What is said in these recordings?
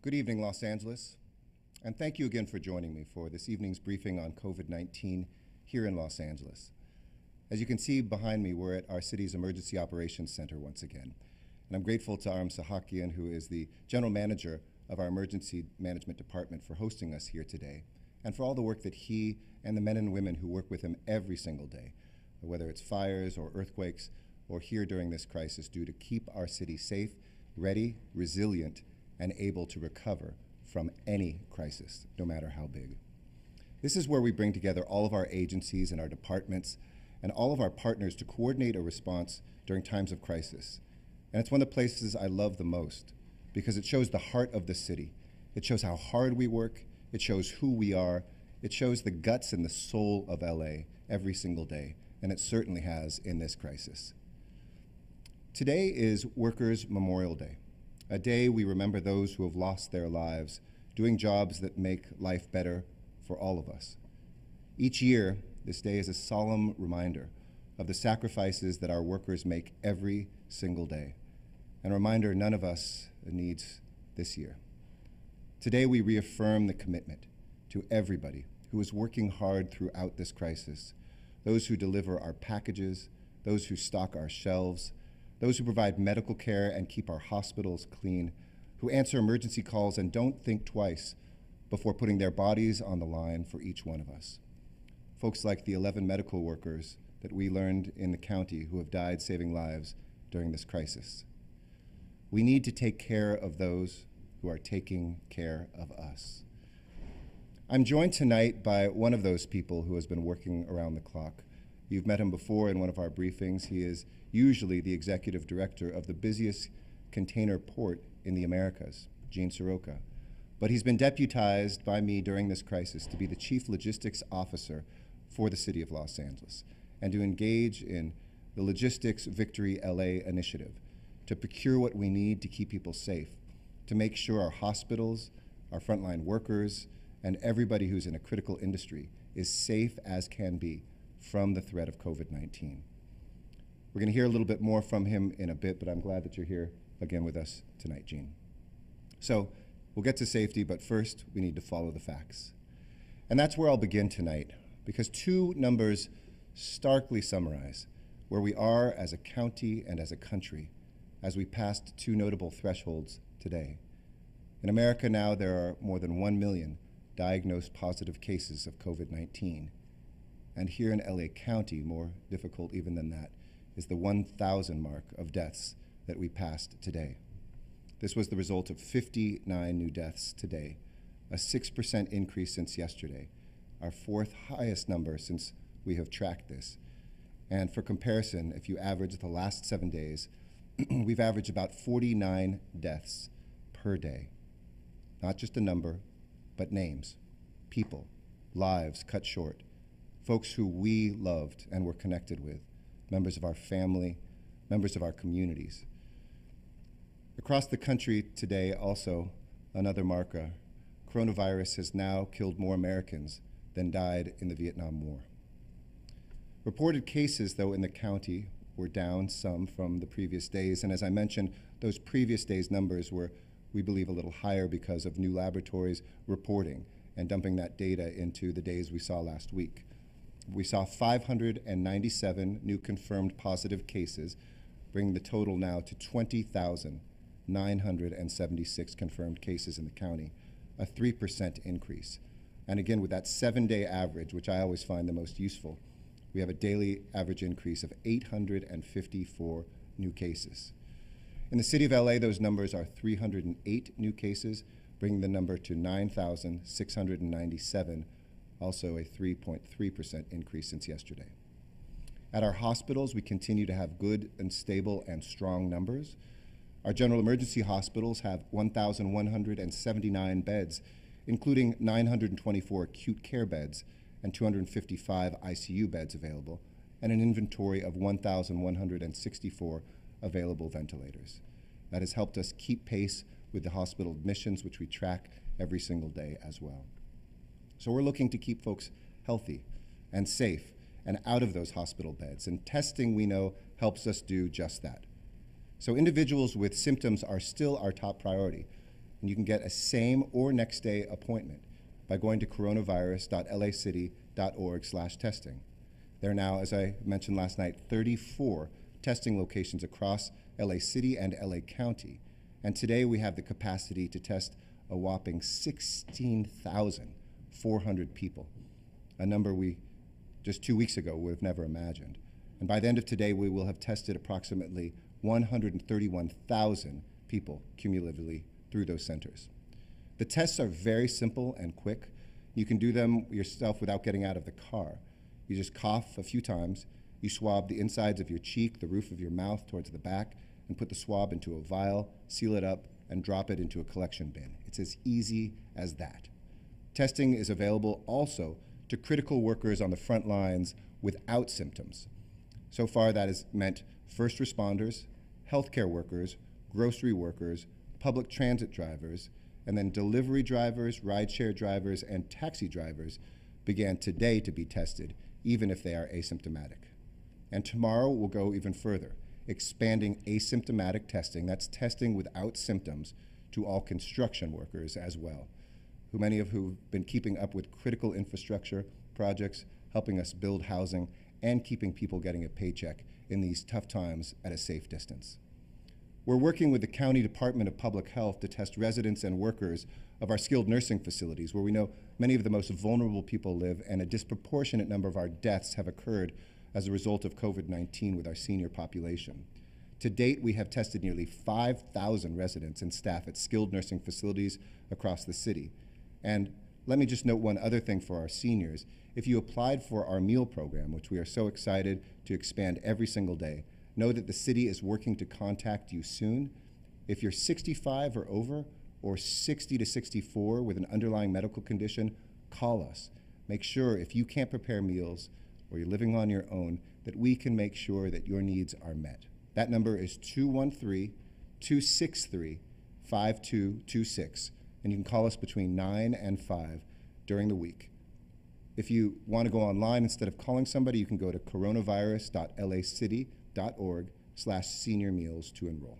Good evening, Los Angeles, and thank you again for joining me for this evening's briefing on COVID-19 here in Los Angeles. As you can see behind me, we're at our city's Emergency Operations Center once again, and I'm grateful to Aram Sahakian, who is the general manager of our Emergency Management Department, for hosting us here today, and for all the work that he and the men and women who work with him every single day, whether it's fires or earthquakes or here during this crisis, do to keep our city safe, ready, resilient, and able to recover from any crisis, no matter how big. This is where we bring together all of our agencies and our departments and all of our partners to coordinate a response during times of crisis. And it's one of the places I love the most because it shows the heart of the city. It shows how hard we work. It shows who we are. It shows the guts and the soul of LA every single day, and it certainly has in this crisis. Today is Workers' Memorial Day. A day we remember those who have lost their lives doing jobs that make life better for all of us. Each year, this day is a solemn reminder of the sacrifices that our workers make every single day, and a reminder none of us needs this year. Today, we reaffirm the commitment to everybody who is working hard throughout this crisis, those who deliver our packages, those who stock our shelves, those who provide medical care and keep our hospitals clean, who answer emergency calls and don't think twice before putting their bodies on the line for each one of us. Folks like the 11 medical workers that we learned in the county who have died saving lives during this crisis. We need to take care of those who are taking care of us. I'm joined tonight by one of those people who has been working around the clock. You've met him before in one of our briefings. He is usually the executive director of the busiest container port in the Americas, Gene Seroka. But he's been deputized by me during this crisis to be the chief logistics officer for the city of Los Angeles and to engage in the Logistics Victory LA initiative to procure what we need to keep people safe, to make sure our hospitals, our frontline workers, and everybody who's in a critical industry is safe as can be from the threat of COVID-19. We're going to hear a little bit more from him in a bit, but I'm glad that you're here again with us tonight, Gene. So we'll get to safety, but first we need to follow the facts. And that's where I'll begin tonight, because two numbers starkly summarize where we are as a county and as a country as we passed two notable thresholds today. In America now, there are more than 1 million diagnosed positive cases of COVID-19. And here in LA County, more difficult even than that, is the 1,000 mark of deaths that we passed today. This was the result of 59 new deaths today, a 6% increase since yesterday, our fourth highest number since we have tracked this. And for comparison, if you average the last 7 days, we've averaged about 49 deaths per day. Not just a number, but names, people, lives cut short, folks who we loved and were connected with, members of our family, members of our communities. Across the country today, also, another marker, coronavirus has now killed more Americans than died in the Vietnam War. Reported cases, though, in the county were down some from the previous days, and as I mentioned, those previous days' numbers were, we believe, a little higher because of new laboratories reporting and dumping that data into the days we saw last week. We saw 597 new confirmed positive cases, bringing the total now to 20,976 confirmed cases in the county, a 3% increase. And again, with that 7-day average, which I always find the most useful, we have a daily average increase of 854 new cases. In the city of LA, those numbers are 308 new cases, bringing the number to 9,697, also a 3.3% increase since yesterday. At our hospitals, we continue to have good and stable and strong numbers. Our general emergency hospitals have 1,179 beds, including 924 acute care beds and 255 ICU beds available, and an inventory of 1,164 available ventilators. That has helped us keep pace with the hospital admissions, which we track every single day as well. So we're looking to keep folks healthy and safe and out of those hospital beds. And testing, we know, helps us do just that. So individuals with symptoms are still our top priority. and you can get a same or next day appointment by going to coronavirus.lacity.org/testing. There are now, as I mentioned last night, 34 testing locations across LA City and LA County. And today we have the capacity to test a whopping 16,400 people, a number we just 2 weeks ago would have never imagined. And by the end of today, we will have tested approximately 131,000 people cumulatively through those centers. The tests are very simple and quick. You can do them yourself without getting out of the car. You just cough a few times, you swab the insides of your cheek, the roof of your mouth towards the back, and put the swab into a vial, seal it up, and drop it into a collection bin. It's as easy as that. Testing is available also to critical workers on the front lines without symptoms. So far, that has meant first responders, healthcare workers, grocery workers, public transit drivers, and then delivery drivers, rideshare drivers, and taxi drivers began today to be tested, even if they are asymptomatic. And tomorrow we'll go even further, expanding asymptomatic testing, that's testing without symptoms, to all construction workers as well, who many of who've been keeping up with critical infrastructure projects, helping us build housing, and keeping people getting a paycheck in these tough times at a safe distance. We're working with the County Department of Public Health to test residents and workers of our skilled nursing facilities, where we know many of the most vulnerable people live, and a disproportionate number of our deaths have occurred as a result of COVID-19 with our senior population. To date, we have tested nearly 5,000 residents and staff at skilled nursing facilities across the city. And let me just note one other thing for our seniors. If you applied for our meal program, which we are so excited to expand every single day, know that the city is working to contact you soon. If you're 65 or over, or 60 to 64 with an underlying medical condition, call us. Make sure if you can't prepare meals, or you're living on your own, that we can make sure that your needs are met. That number is 213-263-5226, and you can call us between 9 and 5 during the week. If you want to go online, instead of calling somebody, you can go to coronavirus.lacity.org/senior meals to enroll.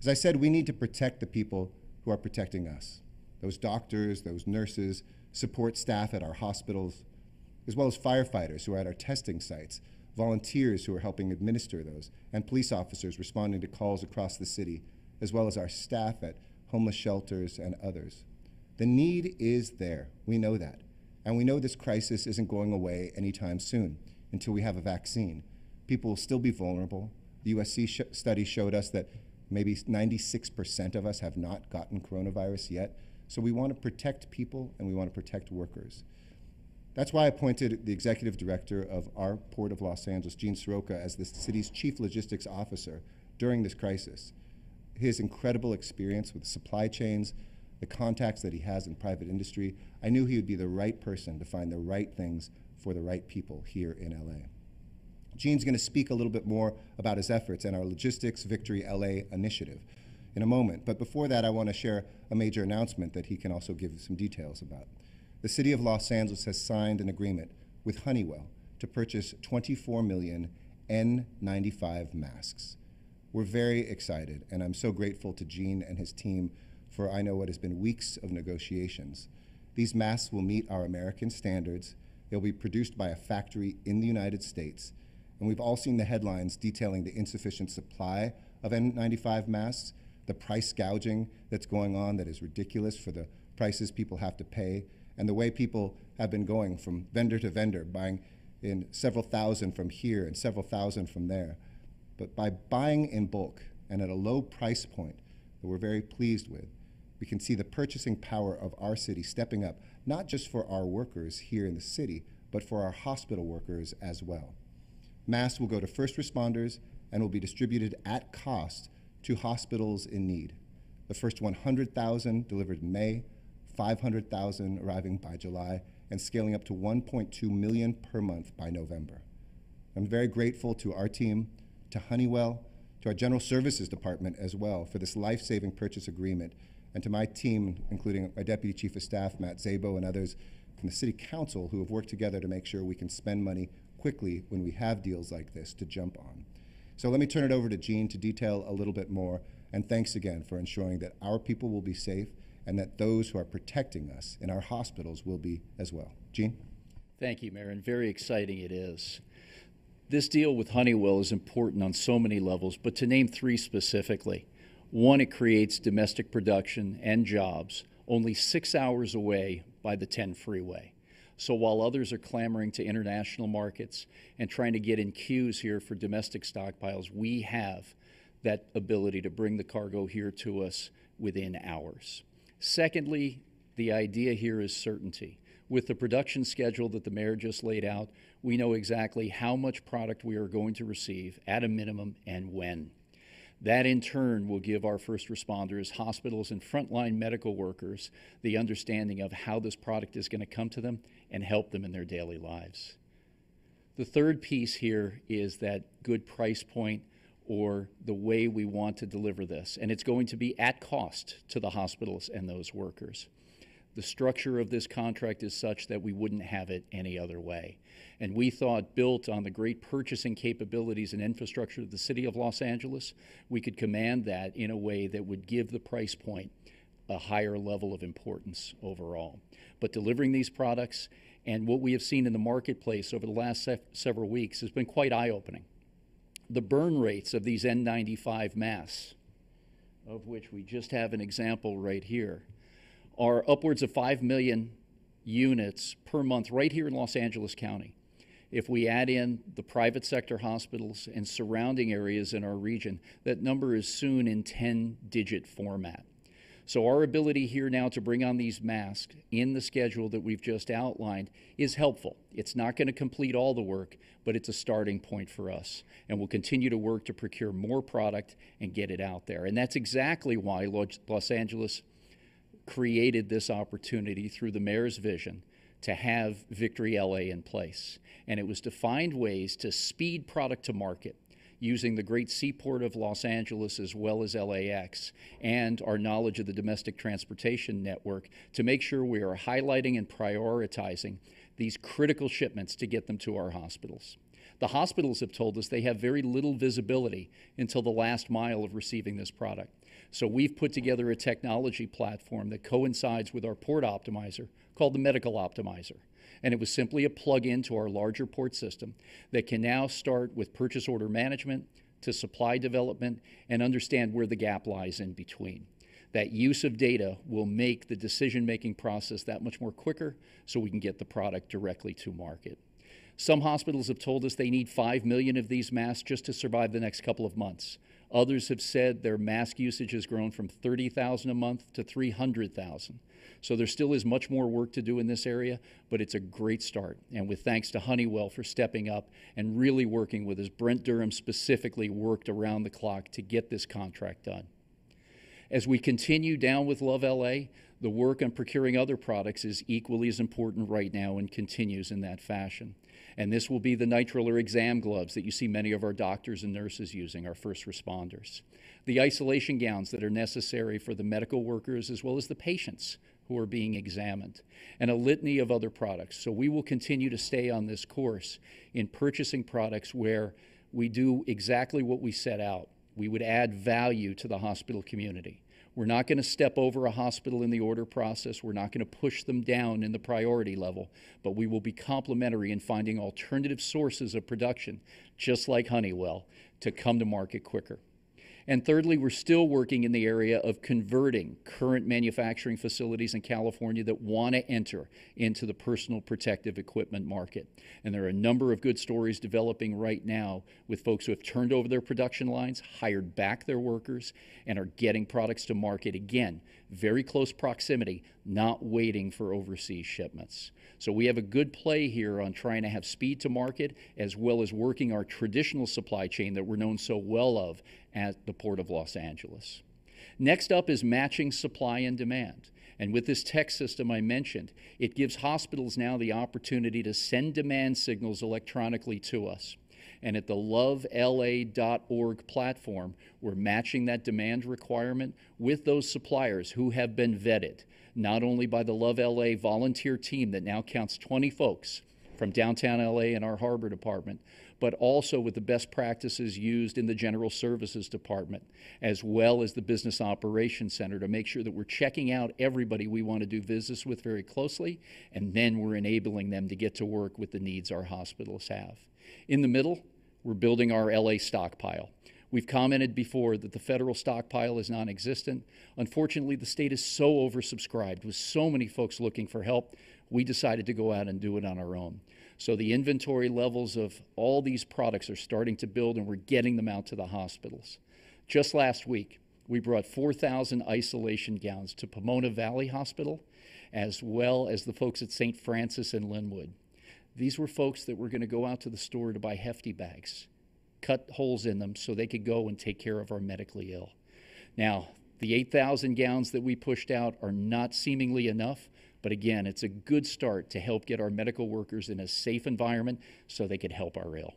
As I said, we need to protect the people who are protecting us, those doctors, those nurses, support staff at our hospitals, as well as firefighters who are at our testing sites, volunteers who are helping administer those, and police officers responding to calls across the city, as well as our staff at homeless shelters and others. The need is there, we know that. And we know this crisis isn't going away anytime soon until we have a vaccine. People will still be vulnerable. The USC study showed us that maybe 96% of us have not gotten coronavirus yet. So we want to protect people and we want to protect workers. That's why I appointed the executive director of our Port of Los Angeles, Gene Seroka, as the city's chief logistics officer during this crisis. His incredible experience with supply chains, the contacts that he has in private industry, I knew he would be the right person to find the right things for the right people here in LA. Gene's going to speak a little bit more about his efforts and our Logistics Victory LA initiative in a moment. But before that, I want to share a major announcement that he can also give some details about. The City of Los Angeles has signed an agreement with Honeywell to purchase 24 million N95 masks. We're very excited, and I'm so grateful to Gene and his team for I know what has been weeks of negotiations. These masks will meet our American standards. They'll be produced by a factory in the United States, and we've all seen the headlines detailing the insufficient supply of N95 masks, the price gouging that's going on that is ridiculous for the prices people have to pay, and the way people have been going from vendor to vendor, buying in several thousand from here and several thousand from there. But by buying in bulk and at a low price point that we're very pleased with, we can see the purchasing power of our city stepping up, not just for our workers here in the city, but for our hospital workers as well. Masks will go to first responders and will be distributed at cost to hospitals in need. The first 100,000 delivered in May, 500,000 arriving by July, and scaling up to 1.2 million per month by November. I'm very grateful to our team, to Honeywell, to our General Services Department as well for this life-saving purchase agreement, and to my team, including my Deputy Chief of Staff, Matt Szabo, and others from the City Council who have worked together to make sure we can spend money quickly when we have deals like this to jump on. So let me turn it over to Gene to detail a little bit more, And thanks again for ensuring that our people will be safe and that those who are protecting us in our hospitals will be as well. Gene? Thank you, Mayor, and very exciting it is. This deal with Honeywell is important on so many levels, but to name three specifically. One, it creates domestic production and jobs only 6 hours away by the 10 freeway. So while others are clamoring to international markets and trying to get in queues here for domestic stockpiles, we have that ability to bring the cargo here to us within hours. Secondly, the idea here is certainty. With the production schedule that the mayor just laid out, we know exactly how much product we are going to receive at a minimum and when. That in turn will give our first responders, hospitals, and frontline medical workers the understanding of how this product is going to come to them and help them in their daily lives. The third piece here is that good price point, or the way we want to deliver this, and it's going to be at cost to the hospitals and those workers. The structure of this contract is such that we wouldn't have it any other way. And we thought, built on the great purchasing capabilities and infrastructure of the city of Los Angeles, we could command that in a way that would give the price point a higher level of importance overall. But delivering these products and what we have seen in the marketplace over the last several weeks has been quite eye-opening. The burn rates of these N95 masks, of which we just have an example right here, are upwards of 5 million units per month right here in Los Angeles County. If we add in the private sector hospitals and surrounding areas in our region, that number is soon in 10-digit format. So our ability here now to bring on these masks in the schedule that we've just outlined is helpful. It's not going to complete all the work, but it's a starting point for us. And we'll continue to work to procure more product and get it out there. And that's exactly why Los Angeles created this opportunity through the mayor's vision to have Victory LA in place. And it was to find ways to speed product to market using the great seaport of Los Angeles as well as LAX and our knowledge of the domestic transportation network to make sure we are highlighting and prioritizing these critical shipments to get them to our hospitals. The hospitals have told us they have very little visibility until the last mile of receiving this product. So we've put together a technology platform that coincides with our port optimizer called the Medical Optimizer. And it was simply a plug-in to our larger port system that can now start with purchase order management to supply development and understand where the gap lies in between. That use of data will make the decision-making process that much more quicker so we can get the product directly to market. Some hospitals have told us they need 5 million of these masks just to survive the next couple of months. Others have said their mask usage has grown from 30,000 a month to 300,000. So there still is much more work to do in this area, but it's a great start. And with thanks to Honeywell for stepping up and really working with us, Brent Durham specifically worked around the clock to get this contract done. As we continue down with LoveLA, the work on procuring other products is equally as important right now and continues in that fashion. And this will be the nitrile or exam gloves that you see many of our doctors and nurses using, our first responders. The isolation gowns that are necessary for the medical workers as well as the patients who are being examined, and a litany of other products. So we will continue to stay on this course in purchasing products where we do exactly what we set out. We would add value to the hospital community. We're not going to step over a hospital in the order process. We're not going to push them down in the priority level, but we will be complementary in finding alternative sources of production, just like Honeywell, to come to market quicker. And thirdly, we're still working in the area of converting current manufacturing facilities in California that want to enter into the personal protective equipment market. And there are a number of good stories developing right now with folks who have turned over their production lines, hired back their workers, and are getting products to market again, very close proximity, not waiting for overseas shipments. So we have a good play here on trying to have speed to market as well as working our traditional supply chain that we're known so well of at the Port of Los Angeles. Next up is matching supply and demand. And with this tech system I mentioned, it gives hospitals now the opportunity to send demand signals electronically to us. And at the LoveLA.org platform, we're matching that demand requirement with those suppliers who have been vetted, not only by the LoveLA volunteer team that now counts 20 folks, from downtown LA and our harbor department, but also with the best practices used in the general services department, as well as the business operations center, to make sure that we're checking out everybody we want to do business with very closely, and then we're enabling them to get to work with the needs our hospitals have. In the middle, we're building our LA stockpile. We've commented before that the federal stockpile is non-existent. Unfortunately, the state is so oversubscribed with so many folks looking for help, we decided to go out and do it on our own. So the inventory levels of all these products are starting to build, and we're getting them out to the hospitals. Just last week, we brought 4,000 isolation gowns to Pomona Valley Hospital, as well as the folks at St. Francis and Linwood. These were folks that were going to go out to the store to buy Hefty bags, cut holes in them so they could go and take care of our medically ill. Now, the 8,000 gowns that we pushed out are not seemingly enough, but again, it's a good start to help get our medical workers in a safe environment so they could help our ill.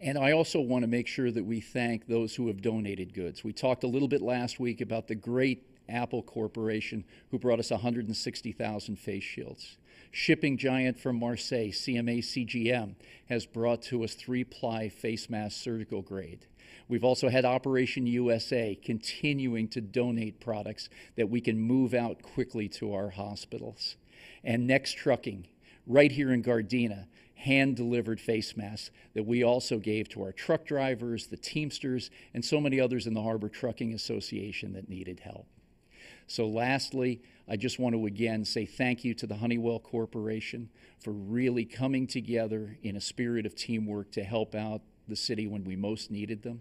And I also want to make sure that we thank those who have donated goods. We talked a little bit last week about the great Apple Corporation, who brought us 160,000 face shields. Shipping giant from Marseille, CMA CGM, has brought to us 3-ply face mask surgical grade. We've also had Operation USA continuing to donate products that we can move out quickly to our hospitals. And Next Trucking, right here in Gardena, hand-delivered face masks that we also gave to our truck drivers, the Teamsters, and so many others in the Harbor Trucking Association that needed help. So lastly, I just want to again say thank you to the Honeywell Corporation for really coming together in a spirit of teamwork to help out the city when we most needed them.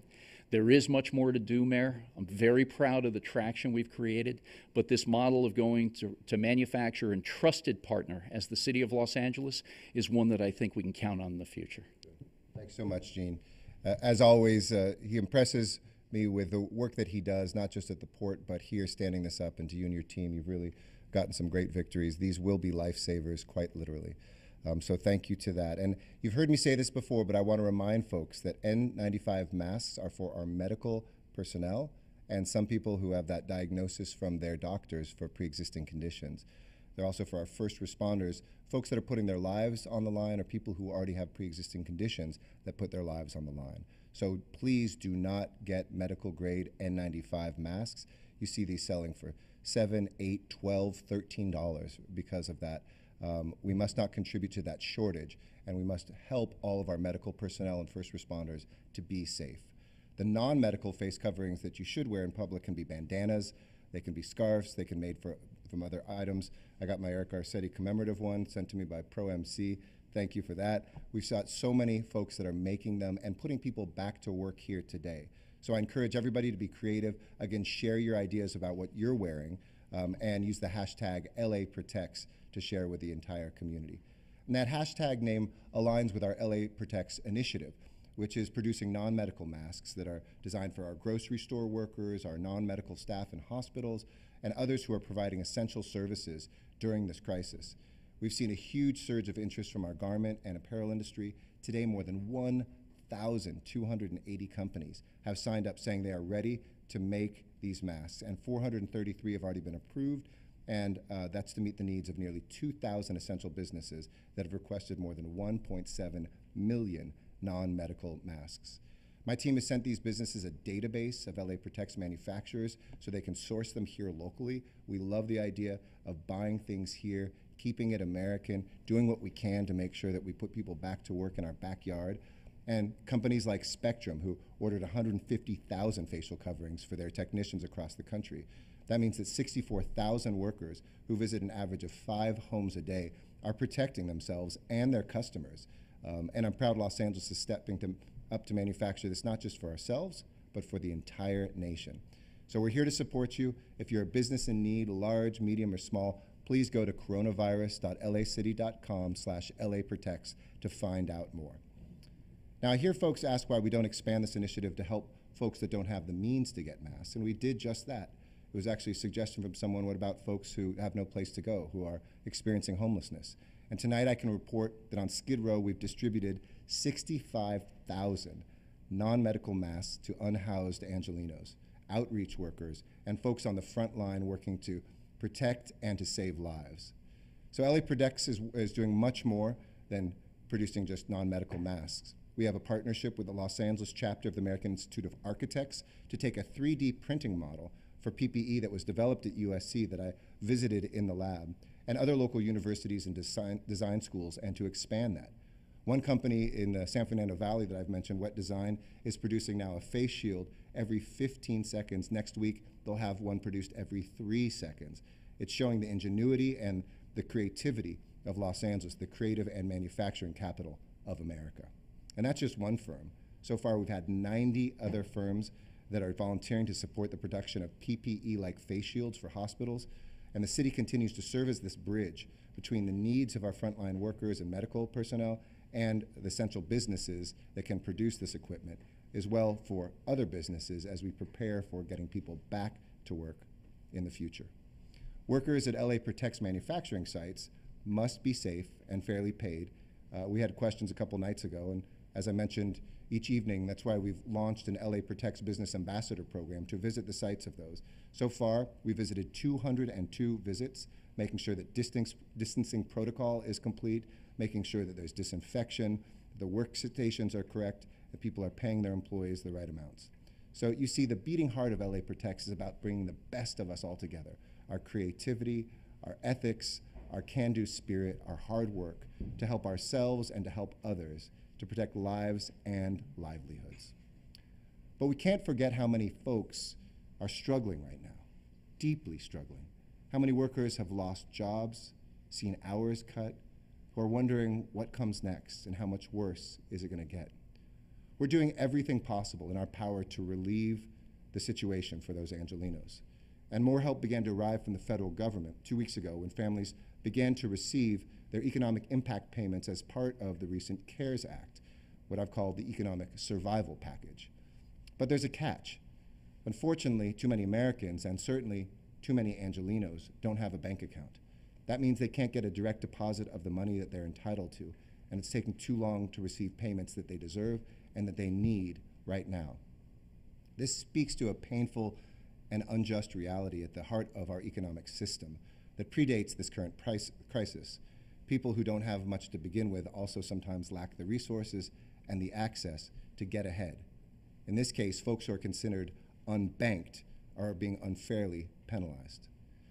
There is much more to do, Mayor. I'm very proud of the traction we've created, but this model of going to manufacture and trusted partner as the city of Los Angeles is one that I think we can count on in the future. Thanks so much, Gene. As always, he impresses me with the work that he does, not just at the port, but here standing this up. And to you and your team, you've really gotten some great victories. These will be lifesavers, quite literally. So thank you to that. And you've heard me say this before, but I want to remind folks that N95 masks are for our medical personnel and some people who have that diagnosis from their doctors for pre-existing conditions. They're also for our first responders, folks that are putting their lives on the line, or people who already have pre-existing conditions that put their lives on the line. So please do not get medical grade N95 masks. You see these selling for $7, $8, $12, $13 because of that. We must not contribute to that shortage, and we must help all of our medical personnel and first responders to be safe. The non-medical face coverings that you should wear in public can be bandanas, they can be scarves, they can be made from other items. I got my Eric Garcetti commemorative one sent to me by ProMC. Thank you for that. We've got so many folks that are making them and putting people back to work here today. So I encourage everybody to be creative. Again, share your ideas about what you're wearing, and use the hashtag LA Protects to share with the entire community. And that hashtag name aligns with our LA Protects initiative, which is producing non-medical masks that are designed for our grocery store workers, our non-medical staff in hospitals, and others who are providing essential services during this crisis. We've seen a huge surge of interest from our garment and apparel industry. Today, more than 1,280 companies have signed up saying they are ready to make these masks, and 433 have already been approved, and that's to meet the needs of nearly 2,000 essential businesses that have requested more than 1.7 million non-medical masks. My team has sent these businesses a database of LA Protects manufacturers so they can source them here locally. We love the idea of buying things here, keeping it American, doing what we can to make sure that we put people back to work in our backyard. And companies like Spectrum, who ordered 150,000 facial coverings for their technicians across the country. That means that 64,000 workers who visit an average of 5 homes a day are protecting themselves and their customers. And I'm proud Los Angeles is stepping up to manufacture this, not just for ourselves, but for the entire nation. So we're here to support you. If you're a business in need, large, medium, or small, please go to coronavirus.lacity.com/LAProtects to find out more. Now, I hear folks ask why we don't expand this initiative to help folks that don't have the means to get masks, and we did just that. It was actually a suggestion from someone, what about folks who have no place to go, who are experiencing homelessness? And tonight I can report that on Skid Row we've distributed 65,000 non-medical masks to unhoused Angelenos, outreach workers, and folks on the front line working to protect and to save lives. So LA Protects is doing much more than producing just non-medical masks. We have a partnership with the Los Angeles chapter of the American Institute of Architects to take a 3D printing model for PPE that was developed at USC that I visited in the lab, and other local universities and design schools, and to expand that. One company in the San Fernando Valley that I've mentioned, Wet Design, is producing now a face shield every 15 seconds. Next week, they'll have one produced every 3 seconds. It's showing the ingenuity and the creativity of Los Angeles, the creative and manufacturing capital of America. And that's just one firm. So far, we've had 90 other firms that are volunteering to support the production of PPE-like face shields for hospitals. And the city continues to serve as this bridge between the needs of our frontline workers and medical personnel and the essential businesses that can produce this equipment, as well for other businesses as we prepare for getting people back to work in the future. Workers at LA Protects manufacturing sites must be safe and fairly paid. We had questions a couple nights ago, and as I mentioned, each evening, that's why we've launched an LA Protects Business Ambassador program to visit the sites of those. So far, we visited 202 visits, making sure that distancing protocol is complete, making sure that there's disinfection, the workstations are correct, that people are paying their employees the right amounts. So you see, the beating heart of LA Protects is about bringing the best of us all together, our creativity, our ethics, our can-do spirit, our hard work, to help ourselves and to help others, to protect lives and livelihoods. But we can't forget how many folks are struggling right now, deeply struggling. How many workers have lost jobs, seen hours cut, who are wondering what comes next and how much worse is it gonna get. We're doing everything possible in our power to relieve the situation for those Angelenos. And more help began to arrive from the federal government 2 weeks ago when families began to receive their economic impact payments as part of the recent CARES Act, what I've called the economic survival package. But there's a catch. Unfortunately, too many Americans, and certainly too many Angelenos, don't have a bank account. That means they can't get a direct deposit of the money that they're entitled to, and it's taking too long to receive payments that they deserve and that they need right now. This speaks to a painful and unjust reality at the heart of our economic system that predates this current crisis. People who don't have much to begin with also sometimes lack the resources and the access to get ahead. In this case, folks who are considered unbanked are being unfairly penalized.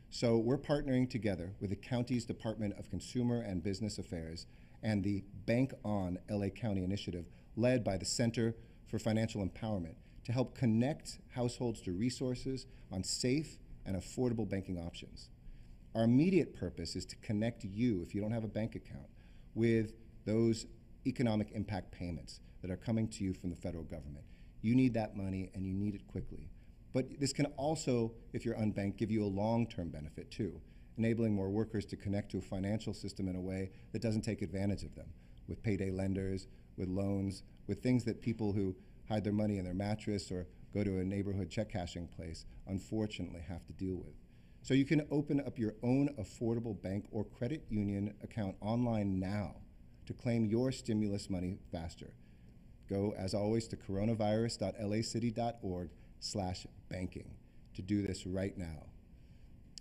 So we're partnering together with the county's Department of Consumer and Business Affairs and the Bank On LA County initiative led by the Center for Financial Empowerment to help connect households to resources on safe and affordable banking options. Our immediate purpose is to connect you, if you don't have a bank account, with those economic impact payments that are coming to you from the federal government. You need that money and you need it quickly. But this can also, if you're unbanked, give you a long-term benefit too, enabling more workers to connect to a financial system in a way that doesn't take advantage of them, with payday lenders, with loans, with things that people who hide their money in their mattress or go to a neighborhood check cashing place unfortunately have to deal with. So you can open up your own affordable bank or credit union account online now to claim your stimulus money faster. Go, as always, to coronavirus.lacity.org/banking to do this right now.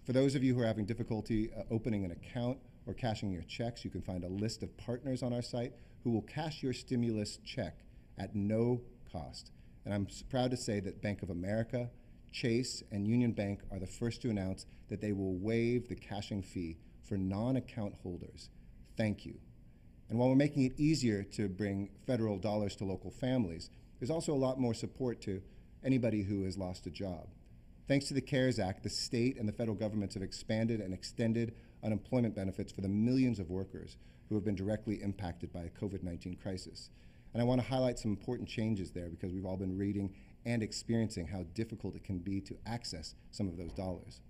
For those of you who are having difficulty opening an account or cashing your checks, you can find a list of partners on our site who will cash your stimulus check at no cost. And I'm proud to say that Bank of America, Chase, and Union Bank are the first to announce that they will waive the cashing fee for non-account holders. Thank you. And while we're making it easier to bring federal dollars to local families, there's also a lot more support to anybody who has lost a job. Thanks to the CARES Act, the state and the federal governments have expanded and extended unemployment benefits for the millions of workers who have been directly impacted by a COVID-19 crisis. And I want to highlight some important changes there because we've all been reading and experiencing how difficult it can be to access some of those dollars.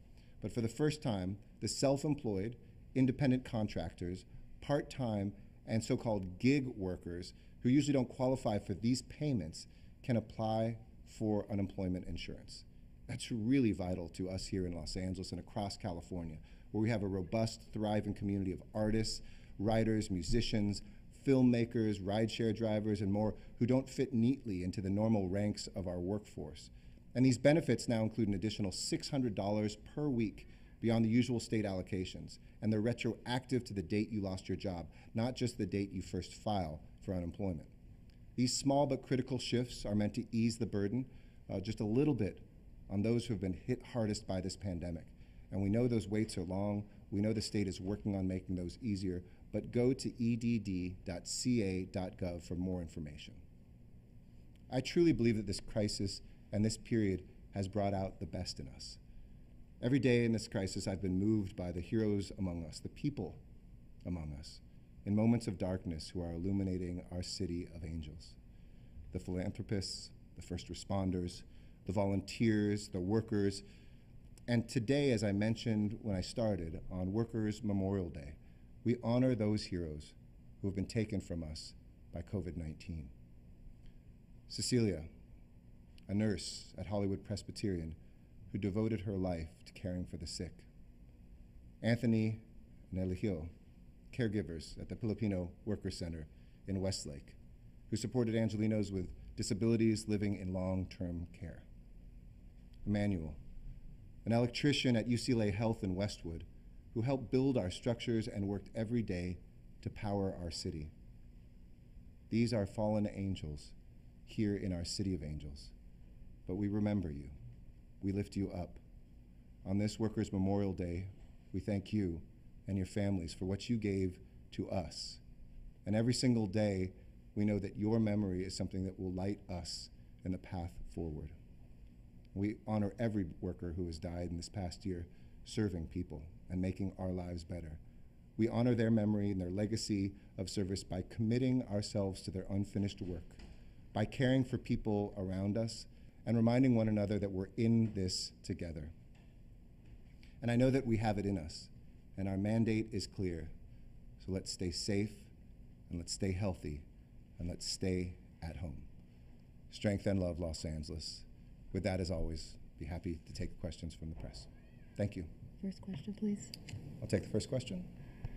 But for the first time, the self-employed, independent contractors, part-time, and so-called gig workers who usually don't qualify for these payments can apply for unemployment insurance. That's really vital to us here in Los Angeles and across California, where we have a robust, thriving community of artists, writers, musicians, filmmakers, rideshare drivers, and more who don't fit neatly into the normal ranks of our workforce. And these benefits now include an additional $600 per week beyond the usual state allocations, and they're retroactive to the date you lost your job, not just the date you first file for unemployment. These small but critical shifts are meant to ease the burden just a little bit on those who have been hit hardest by this pandemic. And we know those waits are long. We know the state is working on making those easier, but go to edd.ca.gov for more information. I truly believe that this crisis and this period has brought out the best in us. Every day in this crisis, I've been moved by the heroes among us, the people among us, in moments of darkness who are illuminating our city of angels. The philanthropists, the first responders, the volunteers, the workers, and today, as I mentioned when I started, on Workers' Memorial Day, we honor those heroes who have been taken from us by COVID-19. Cecilia, a nurse at Hollywood Presbyterian who devoted her life to caring for the sick. Anthony and Eligio, caregivers at the Filipino Worker Center in Westlake, who supported Angelinos with disabilities living in long-term care. Emmanuel, an electrician at UCLA Health in Westwood, who helped build our structures and worked every day to power our city. These are fallen angels here in our city of angels, but we remember you. We lift you up. On this Workers' Memorial Day, we thank you and your families for what you gave to us. And every single day, we know that your memory is something that will light us in the path forward. We honor every worker who has died in this past year serving people and making our lives better. We honor their memory and their legacy of service by committing ourselves to their unfinished work, by caring for people around us, and reminding one another that we're in this together. And I know that we have it in us, and our mandate is clear. So let's stay safe, and let's stay healthy, and let's stay at home. Strength and love, Los Angeles. With that, as always, be happy to take questions from the press. Thank you. First question, please. I'll take the first question.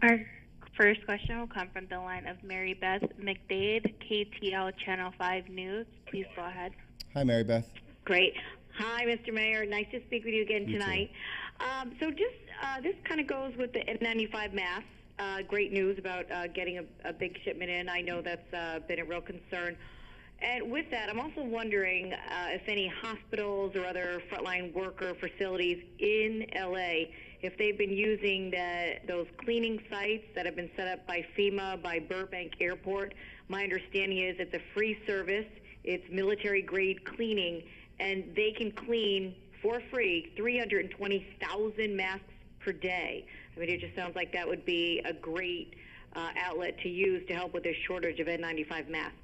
Our first question will come from the line of Mary Beth McDade, KTL Channel 5 News. Please go ahead. Hi, Mary Beth. Great. Hi, Mr. Mayor. Nice to speak with you again tonight. So just this kind of goes with the N95 masks. Great news about getting a big shipment in. I know that's been a real concern. And with that, I'm also wondering if any hospitals or other frontline worker facilities in LA, if they've been using those cleaning sites that have been set up by FEMA, by Burbank Airport. My understanding is it's a free service, it's military grade cleaning, and they can clean for free 320,000 masks per day. I mean, it just sounds like that would be a great outlet to use to help with the shortage of N95 masks.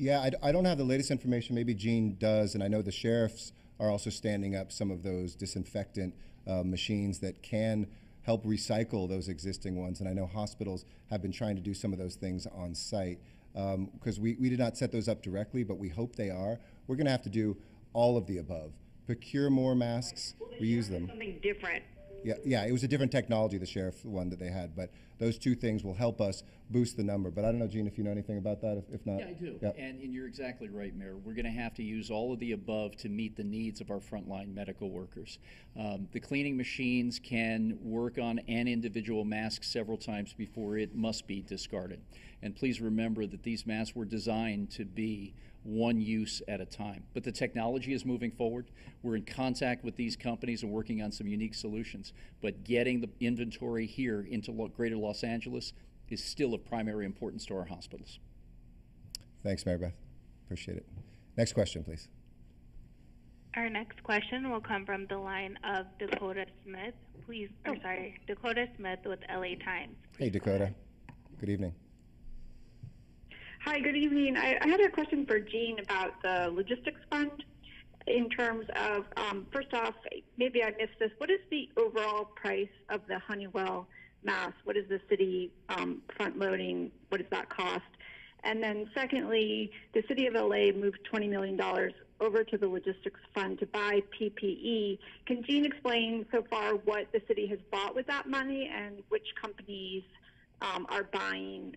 Yeah, I don't have the latest information. Maybe Gene does, and I know the sheriffs are also standing up some of those disinfectant machines that can help recycle those existing ones, and I know hospitals have been trying to do some of those things on site, because we did not set those up directly, but we hope they are. We're going to have to do all of the above. Procure more masks, reuse them. Something different. Yeah, it was a different technology, the sheriff one that they had, but those two things will help us boost the number. But I don't know, Gene, if you know anything about that, if not. Yeah, I do, yep. And you're exactly right, Mayor. We're going to have to use all of the above to meet the needs of our frontline medical workers. The cleaning machines can work on an individual mask several times before it must be discarded. And please remember that these masks were designed to be one use at a time. But the technology is moving forward. We're in contact with these companies and working on some unique solutions. But getting the inventory here into greater Los Angeles is still of primary importance to our hospitals. Thanks, Mary Beth. Appreciate it. Next question, please. Our next question will come from the line of Dakota Smith. Please, Dakota Smith with LA Times. Hey, Dakota. Good evening. Hi, good evening. I had a question for Gene about the logistics fund in terms of, first off, maybe I missed this, what is the overall price of the Honeywell mask? What is the city front loading? What does that cost? And then secondly, the city of LA moved $20 million over to the logistics fund to buy PPE. Can Gene explain so far what the city has bought with that money and which companies are buying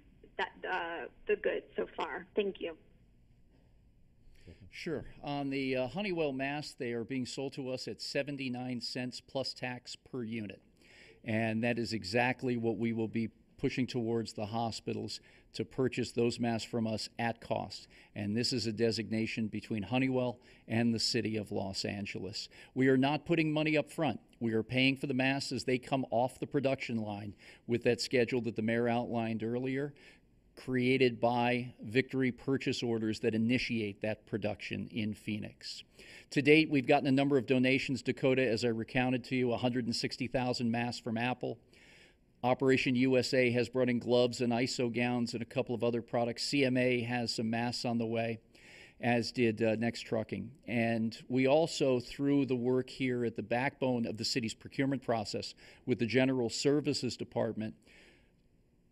the goods so far? Thank you. Sure. On the Honeywell masks, they are being sold to us at 79 cents plus tax per unit. And that is exactly what we will be pushing towards the hospitals, to purchase those masks from us at cost. And this is a designation between Honeywell and the city of Los Angeles. We are not putting money up front. We are paying for the masks as they come off the production line with that schedule that the mayor outlined earlier, created by Victory purchase orders that initiate that production in Phoenix. To date, we've gotten a number of donations, Dakota, as I recounted to you, 160,000 masks from Apple. Operation USA has brought in gloves and ISO gowns and a couple of other products. CMA has some masks on the way, as did Next Trucking. And we also, through the work here at the backbone of the city's procurement process with the General Services Department,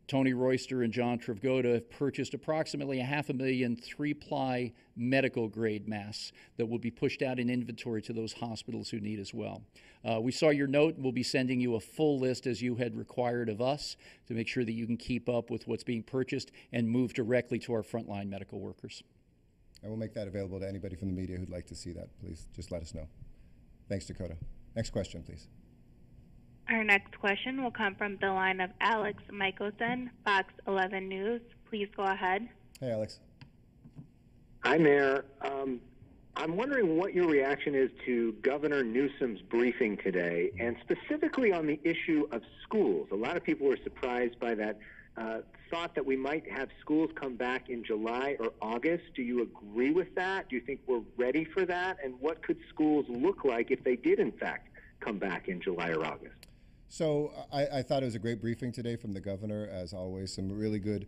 Tony Royster and John Travgoda have purchased approximately a 500,000 3-ply medical grade masks that will be pushed out in inventory to those hospitals who need as well. We saw your note. We'll be sending you a full list as you had required of us to make sure that you can keep up with what's being purchased and move directly to our frontline medical workers. I will make that available to anybody from the media who'd like to see that. Please just let us know. Thanks, Dakota. Next question, please. Our next question will come from the line of Alex Michelson, Fox 11 News. Please go ahead. Hey, Alex. Hi, Mayor. I'm wondering what your reaction is to Governor Newsom's briefing today, and specifically on the issue of schools. A lot of people were surprised by that thought that we might have schools come back in July or August. Do you agree with that? Do you think we're ready for that? And what could schools look like if they did, in fact, come back in July or August? So I thought it was a great briefing today from the governor, as always, some really good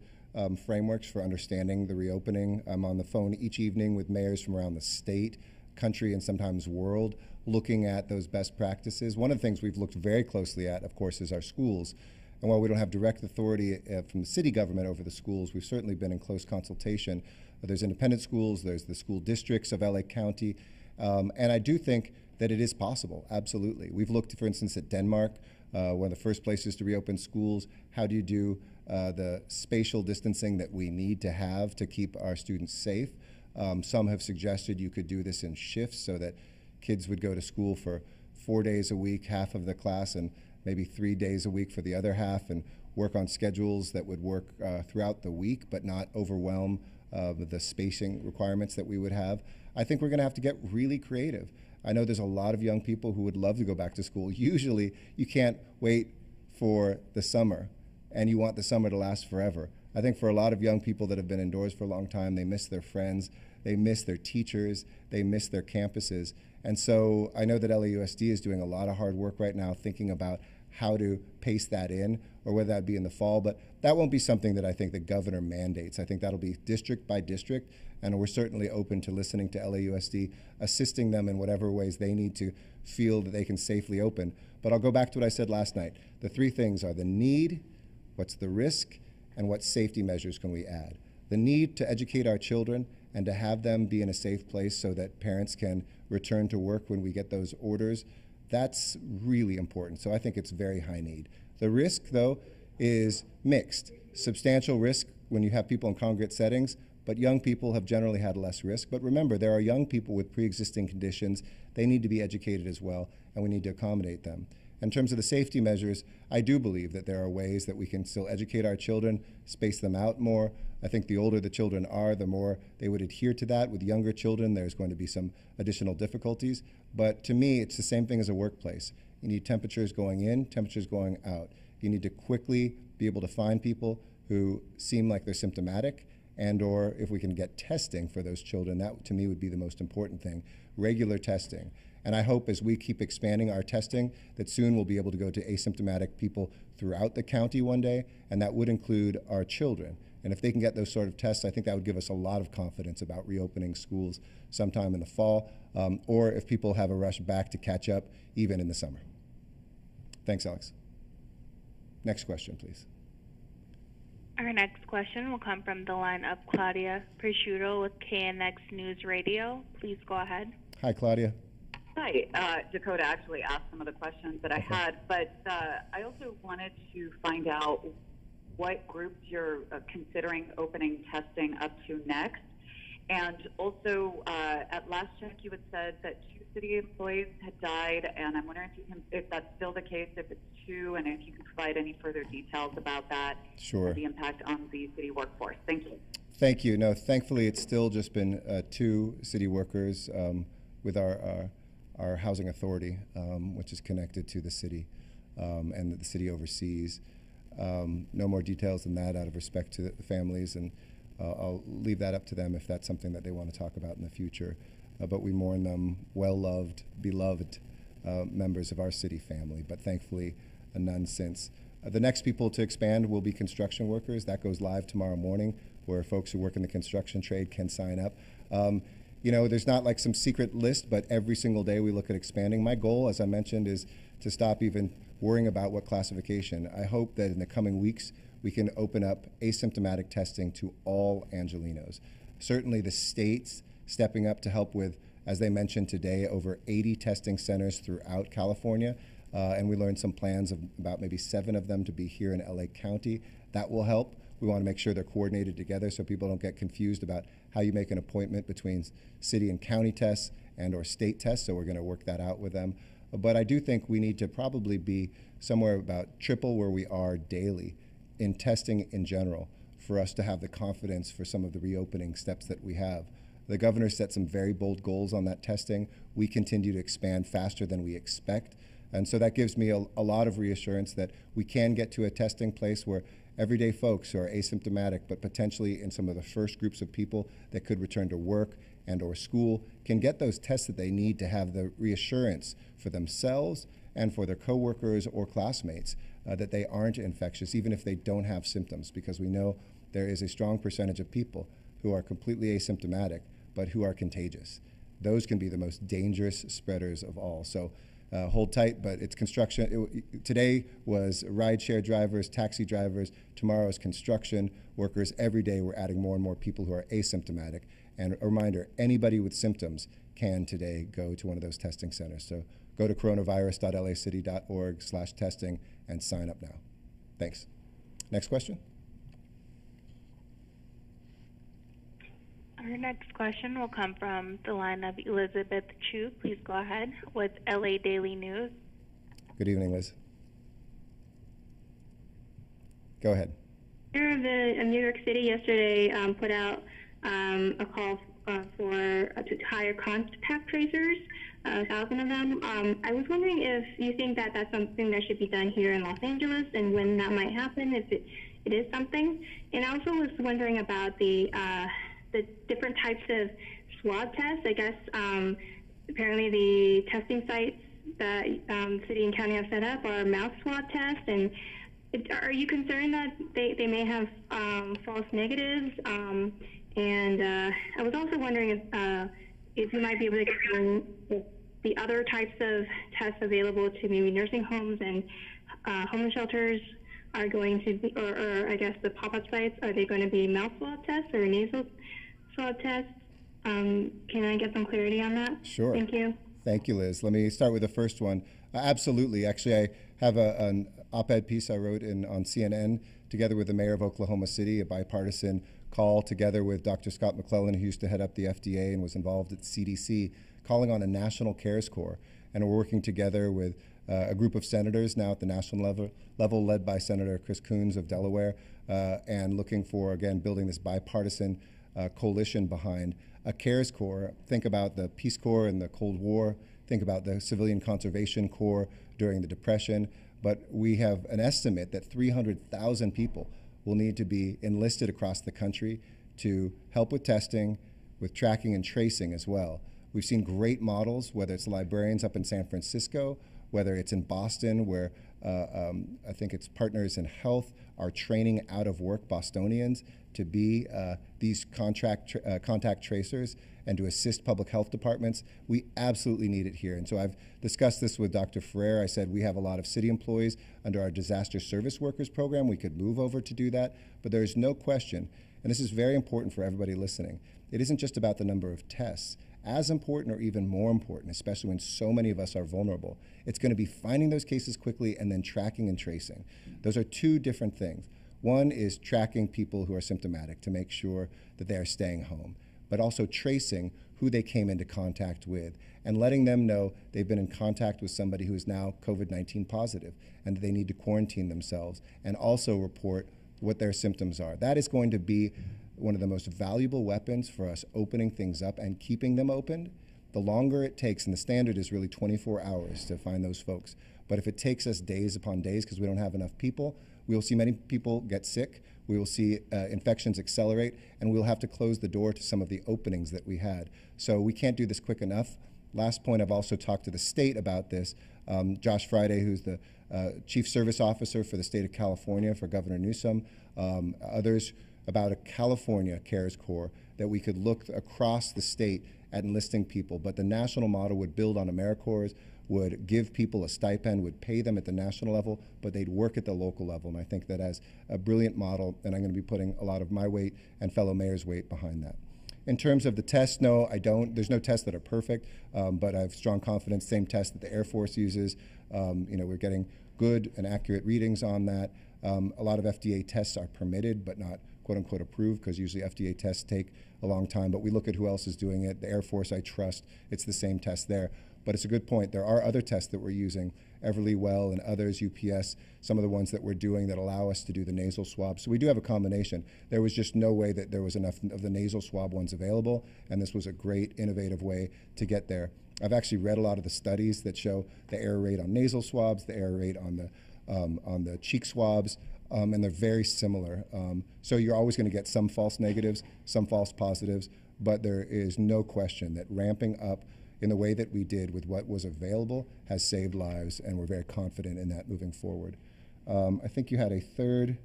frameworks for understanding the reopening. I'm on the phone each evening with mayors from around the state, country, and sometimes world, looking at those best practices. One of the things we've looked very closely at, of course, is our schools. And while we don't have direct authority from the city government over the schools, we've certainly been in close consultation. There's independent schools, there's the school districts of LA County, and I do think that it is possible, absolutely. We've looked, for instance, at Denmark, one of the first places to reopen schools. How do you do the spatial distancing that we need to have to keep our students safe? Some have suggested you could do this in shifts so that kids would go to school for 4 days a week, half of the class, and maybe 3 days a week for the other half, and work on schedules that would work throughout the week but not overwhelm the spacing requirements that we would have. I think we're going to have to get really creative. I know there's a lot of young people who would love to go back to school. Usually you can't wait for the summer, and you want the summer to last forever. I think for a lot of young people that have been indoors for a long time, they miss their friends, they miss their teachers, they miss their campuses. And so I know that LAUSD is doing a lot of hard work right now thinking about how to pace that in, or whether that be in the fall, but that won't be something that I think the governor mandates. I think that'll be district by district, and we're certainly open to listening to LAUSD, assisting them in whatever ways they need to feel that they can safely open. But I'll go back to what I said last night. The three things are the need, what's the risk, and what safety measures can we add. The need to educate our children and to have them be in a safe place so that parents can return to work when we get those orders. That's really important, so I think it's very high need. The risk, though, is mixed. Substantial risk when you have people in congregate settings, but young people have generally had less risk. But remember, there are young people with pre-existing conditions. They need to be educated as well, and we need to accommodate them. In terms of the safety measures, I do believe that there are ways that we can still educate our children, space them out more. I think the older the children are, the more they would adhere to that. With younger children, there's going to be some additional difficulties. But to me, it's the same thing as a workplace. You need temperatures going in, temperatures going out. You need to quickly be able to find people who seem like they're symptomatic, and or if we can get testing for those children, that to me would be the most important thing, regular testing. And I hope as we keep expanding our testing that soon we'll be able to go to asymptomatic people throughout the county one day, and that would include our children. And if they can get those sort of tests, I think that would give us a lot of confidence about reopening schools sometime in the fall, or if people have a rush back to catch up, even in the summer. Thanks, Alex. Next question, please. Our next question will come from the line of Claudia Prosciutto with KNX News Radio. Please go ahead. Hi, Claudia. Hi. Dakota actually asked some of the questions that I had, but I also wanted to find out what groups you're considering opening testing up to next, And also, at last check, you had said that 2 city employees had died, and I'm wondering if you can, if that's still the case, if it's 2, and if you can provide any further details about that. Sure. The impact on the city workforce. Thank you. Thank you. No, thankfully, it's still just been 2 city workers with our housing authority, which is connected to the city and that the city oversees. No more details than that out of respect to the families, and I'll leave that up to them if that's something that they want to talk about in the future. But we mourn them, well-loved, beloved members of our city family, but thankfully none since. The next people to expand will be construction workers. That goes live tomorrow morning, where folks who work in the construction trade can sign up. You know, there's not like some secret list, but every single day we look at expanding. My goal, as I mentioned, is to stop even worrying about what classification. I hope that in the coming weeks, we can open up asymptomatic testing to all Angelenos. Certainly the state's stepping up to help with, as they mentioned today, over 80 testing centers throughout California. And we learned some plans of about maybe 7 of them to be here in LA County. That will help. We want to make sure they're coordinated together so people don't get confused about how you make an appointment between city and county tests and or state tests, so we're going to work that out with them. But I do think we need to probably be somewhere about triple where we are daily in testing in general for us to have the confidence for some of the reopening steps that we have. The governor set some very bold goals on that testing. We continue to expand faster than we expect. And so that gives me a lot of reassurance that we can get to a testing place where everyday folks who are asymptomatic, but potentially in some of the first groups of people that could return to work and or school, can get those tests that they need to have the reassurance for themselves and for their coworkers or classmates that they aren't infectious, even if they don't have symptoms, because we know there is a strong percentage of people who are completely asymptomatic, but who are contagious. Those can be the most dangerous spreaders of all. So hold tight, but it's construction. Today was rideshare drivers, taxi drivers. Tomorrow is construction workers. Every day we're adding more and more people who are asymptomatic. And a reminder, anybody with symptoms can today go to one of those testing centers. So go to coronavirus.lacity.org/testing and sign up now. Thanks. Next question. Our next question will come from the line of Elizabeth Chu. Please go ahead with LA Daily News. Good evening, Liz. Go ahead. New York City yesterday put out a call to hire contact tracers, 1,000 of them. I was wondering if you think that that's something that should be done here in Los Angeles, and when that might happen, if it is something. And I also was wondering about the different types of swab tests. I guess apparently the testing sites that city and county have set up are mouth swab tests. And are you concerned that they may have false negatives? And I was also wondering if you might be able to explain the other types of tests available to maybe nursing homes and homeless shelters are going to be, or I guess the pop-up sites, are they going to be mouth swab tests or nasal swab tests? Can I get some clarity on that? Sure. Thank you. Thank you, Liz. Let me start with the first one. Absolutely. Actually, I have an op-ed piece I wrote on CNN together with the mayor of Oklahoma City, a bipartisan call together with Dr. Scott McClellan, who used to head up the FDA and was involved at CDC, calling on a national CARES Corps. And we're working together with a group of senators now at the national level led by Senator Chris Coons of Delaware, and looking for, again, building this bipartisan coalition behind a CARES Corps. Think about the Peace Corps in the Cold War. Think about the Civilian Conservation Corps during the Depression. But we have an estimate that 300,000 people will need to be enlisted across the country to help with testing, with tracking and tracing as well. We've seen great models, whether it's librarians up in San Francisco, whether it's in Boston, where I think it's Partners in Health are training out of work Bostonians to be these contact tracers and to assist public health departments. We absolutely need it here. And so I've discussed this with Dr. Ferrer. I said we have a lot of city employees under our disaster service workers program. We could move over to do that, but there is no question, and this is very important for everybody listening, it isn't just about the number of tests. As important or even more important, especially when so many of us are vulnerable, it's going to be finding those cases quickly and then tracking and tracing. Those are 2 different things. One is tracking people who are symptomatic to make sure that they are staying home. but also tracing who they came into contact with and letting them know they've been in contact with somebody who is now COVID-19 positive and that they need to quarantine themselves and also report what their symptoms are. That is going to be one of the most valuable weapons for us opening things up and keeping them open. The longer it takes, and the standard is really 24 hours to find those folks, but if it takes us days upon days because we don't have enough people, we will see many people get sick, we will see infections accelerate, and we'll have to close the door to some of the openings that we had. So we can't do this quick enough. Last point, I've also talked to the state about this. Josh Friday, who's the Chief Service Officer for the state of California, for Governor Newsom, others, about a California CARES Corps that we could look across the state at enlisting people. But the national model would build on AmeriCorps, would give people a stipend, would pay them at the national level, but they'd work at the local level. And I think that as a brilliant model, and I'm going to be putting a lot of my weight and fellow mayor's weight behind that. In terms of the tests, no, I don't. There's no tests that are perfect, but I have strong confidence. Same test that the Air Force uses. You know, we're getting good and accurate readings on that. A lot of FDA tests are permitted, but not quote-unquote approved, because usually FDA tests take a long time, but we look at who else is doing it. The Air Force, I trust, it's the same test there. But it's a good point. There are other tests that we're using, Everly Well and others, UPS, some of the ones that we're doing that allow us to do the nasal swab. So we do have a combination. There was just no way that there was enough of the nasal swab ones available, and this was a great, innovative way to get there. I've actually read a lot of the studies that show the error rate on nasal swabs, the error rate on the cheek swabs, and they're very similar. So you're always going to get some false negatives, some false positives, but there is no question that ramping up in the way that we did with what was available has saved lives, and we're very confident in that moving forward. I think you had a third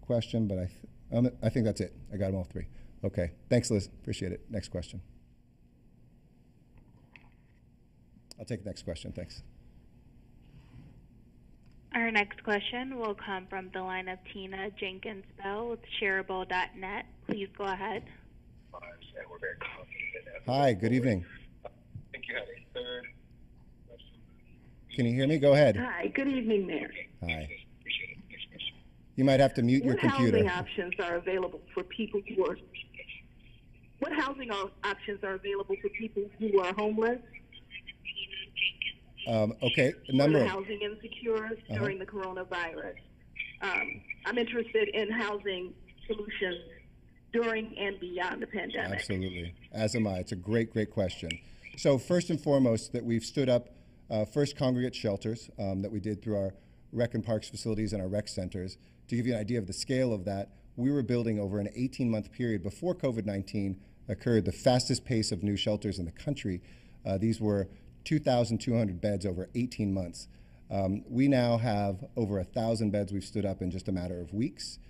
question, but I think that's it. I got them all three. Okay, thanks, Liz, appreciate it. Next question. I'll take the next question, thanks. Our next question will come from the line of Tina Jenkins-Bell with shareable.net. Please go ahead. Hi, good evening. You had a third question. Can you hear me? Go ahead. Hi, good evening, Mayor. Hi. You might have to mute your computer. What housing options are available for people who are homeless? Okay, a number of housing insecure during the coronavirus. I'm interested in housing solutions during and beyond the pandemic. Absolutely, as am I. It's a great, great question. So first and foremost, that we've stood up first congregate shelters that we did through our rec and parks facilities and our rec centers. To give you an idea of the scale of that, we were building over an 18-month period before COVID-19 occurred, the fastest pace of new shelters in the country. These were 2,200 beds over 18 months. We now have over 1,000 beds we've stood up in just a matter of weeks.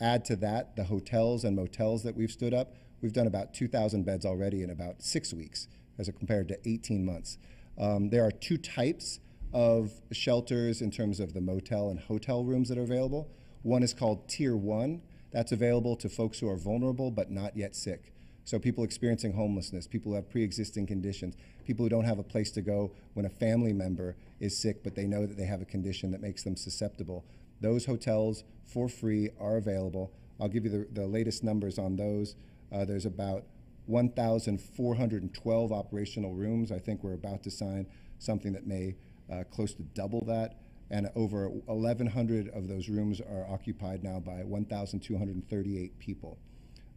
Add to that the hotels and motels that we've stood up. We've done about 2,000 beds already in about 6 weeks, as compared to 18 months. There are two types of shelters in terms of the motel and hotel rooms that are available. One is called Tier 1. That's available to folks who are vulnerable but not yet sick. So people experiencing homelessness, people who have pre-existing conditions, people who don't have a place to go when a family member is sick but they know that they have a condition that makes them susceptible. Those hotels for free are available. I'll give you the latest numbers on those. There's about 1,412 operational rooms. I think we're about to sign something that may close to double that. And over 1,100 of those rooms are occupied now by 1,238 people.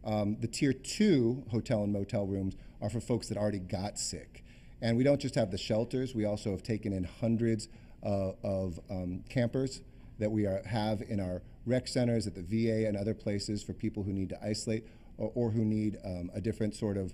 The Tier 2 hotel and motel rooms are for folks that already got sick. And we don't just have the shelters. We also have taken in hundreds of campers that we have in our rec centers at the VA and other places for people who need to isolate, or who need a different sort of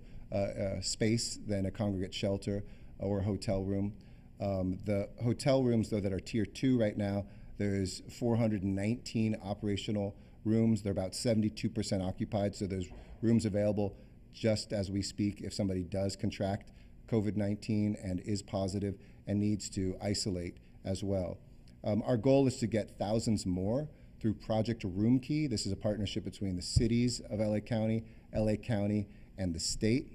space than a congregate shelter or a hotel room. The hotel rooms, though, that are Tier 2 right now, there's 419 operational rooms. They're about 72% occupied, so there's rooms available just as we speak if somebody does contract COVID-19 and is positive and needs to isolate as well. Our goal is to get thousands more through Project Room Key. This is a partnership between the cities of LA County, and the state.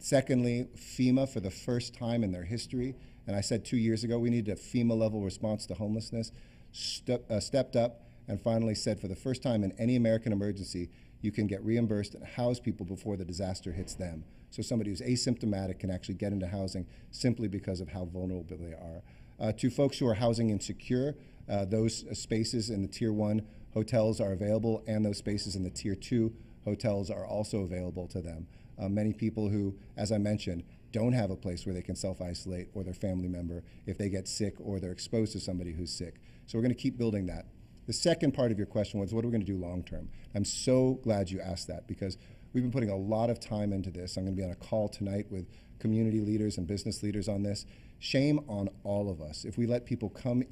Secondly, FEMA, for the first time in their history, and I said 2 years ago we needed a FEMA-level response to homelessness, stepped up and finally said for the first time in any American emergency, you can get reimbursed and house people before the disaster hits them. So somebody who's asymptomatic can actually get into housing simply because of how vulnerable they are. To folks who are housing insecure, those spaces in the Tier 1 hotels are available, and those spaces in the Tier 2 hotels are also available to them. Many people who, as I mentioned, don't have a place where they can self-isolate, or their family member if they get sick or they're exposed to somebody who's sick. So we're going to keep building that. The second part of your question was, what are we going to do long term? I'm so glad you asked that, because we've been putting a lot of time into this. I'm going to be on a call tonight with community leaders and business leaders on this. Shame on all of us if we let people come in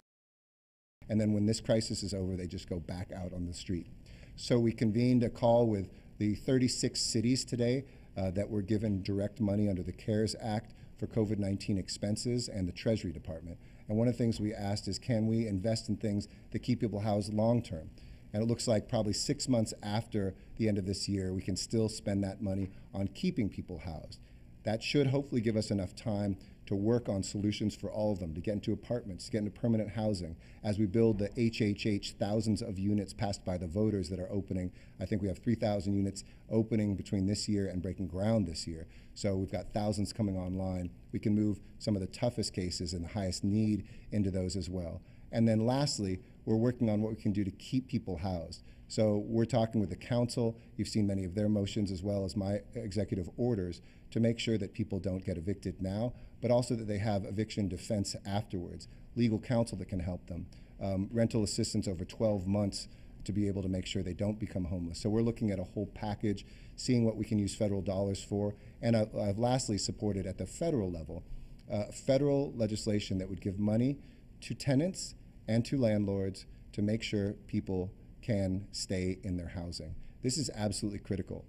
and then when this crisis is over, they just go back out on the street. So we convened a call with the 36 cities today that were given direct money under the CARES Act for COVID-19 expenses and the Treasury Department. And one of the things we asked is, can we invest in things that keep people housed long term? And it looks like probably 6 months after the end of this year, we can still spend that money on keeping people housed. That should hopefully give us enough time to work on solutions for all of them, to get into apartments, to get into permanent housing. As we build the HHH, thousands of units passed by the voters that are opening, I think we have 3,000 units opening between this year and breaking ground this year. So we've got thousands coming online. We can move some of the toughest cases and the highest need into those as well. And then lastly, we're working on what we can do to keep people housed. So we're talking with the council. You've seen many of their motions as well as my executive orders to make sure that people don't get evicted now, but also that they have eviction defense afterwards, legal counsel that can help them, rental assistance over 12 months to be able to make sure they don't become homeless. So we're looking at a whole package, seeing what we can use federal dollars for. And I've lastly supported at the federal level, federal legislation that would give money to tenants and to landlords to make sure people can stay in their housing. This is absolutely critical